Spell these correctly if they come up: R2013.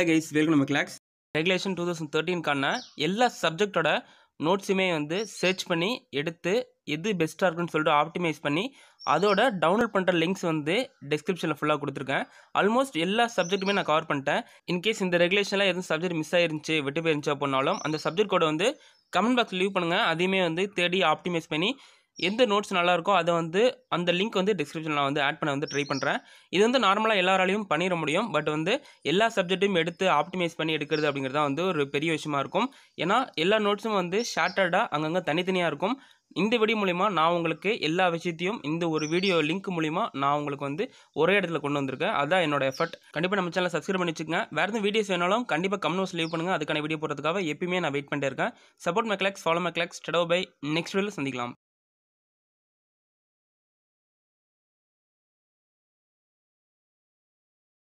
Hello guys, welcome to my class. Regulation 2013 கான எல்லா சப்ஜெக்ட்டோட நோட்ஸுமே வந்து சர்ச் பண்ணி எடுத்து எது பெஸ்ட்டாக இருக்குன்னு சொல்லிட்டு ஆப்டிமைஸ் பண்ணி அதோட டவுன்லோட் பண்ணுற லிங்க்ஸ் வந்து டிஸ்கிரிப்ஷனில் ஃபுல்லாக கொடுத்துருக்கேன். ஆல்மோஸ்ட் எல்லா சப்ஜெக்ட்டுமே நான் கவர் பண்ணிட்டேன். இன்கேஸ் இந்த ரெகுலேஷனில் எதுவும் சப்ஜெக்ட் மிஸ் ஆயிருந்துச்சு விட்டு போயிருந்துச்சு அப்படின்னாலும் அந்த சப்ஜெக்ட் கோடை வந்து கமெண்ட் பாக்ஸ் லீவ் பண்ணுங்கள். அதையுமே வந்து தேடி ஆப்டிமைஸ் பண்ணி எந்த நோட்ஸ் நல்லாயிருக்கோ அதை வந்து அந்த லிங்க் வந்து டிஸ்கிரிப்ஷனில் வந்து ஆட் பண்ண வந்து ட்ரை பண்ணுறேன். இது வந்து நார்மலாக எல்லாராலையும் பண்ணிட முடியும். பட் வந்து எல்லா சப்ஜெக்ட்டையும் எடுத்து ஆப்டிமைஸ் பண்ணி எடுக்கிறது அப்படிங்கிறதா வந்து ஒரு பெரிய விஷயமா இருக்கும். ஏன்னா எல்லா நோட்ஸும் வந்து ஷார்ட்டடாக அங்கங்கே தனித்தனியாக இருக்கும். இந்த வீடியோ மூலிமா நான் உங்களுக்கு எல்லா விஷயத்தையும் இந்த ஒரு வீடியோ லிங்க் மூலிமா நான் உங்களுக்கு வந்து ஒரே இடத்துல கொண்டு வந்திருக்கேன். அதுதான் என்னோட எஃபர்ட். கண்டிப்பாக நம்ம சேனலை சப்ஸ்கிரைப் பண்ணி வச்சுக்கோங்க. வேறு எதுவும் வீடியோஸ் வேணாலும் கண்டிப்பாக கமெண்ட்ஸ் லீவ் பண்ணுங்கள். அதுக்கான வீடியோ போடுறதுக்காக எப்பயுமே நான் வெயிட் பண்ணிட்டே இருக்கேன். Support my clocks, follow my clocks. டடோ பை. நெக்ஸ்ட் வீடியோவில் சந்திக்கலாம்.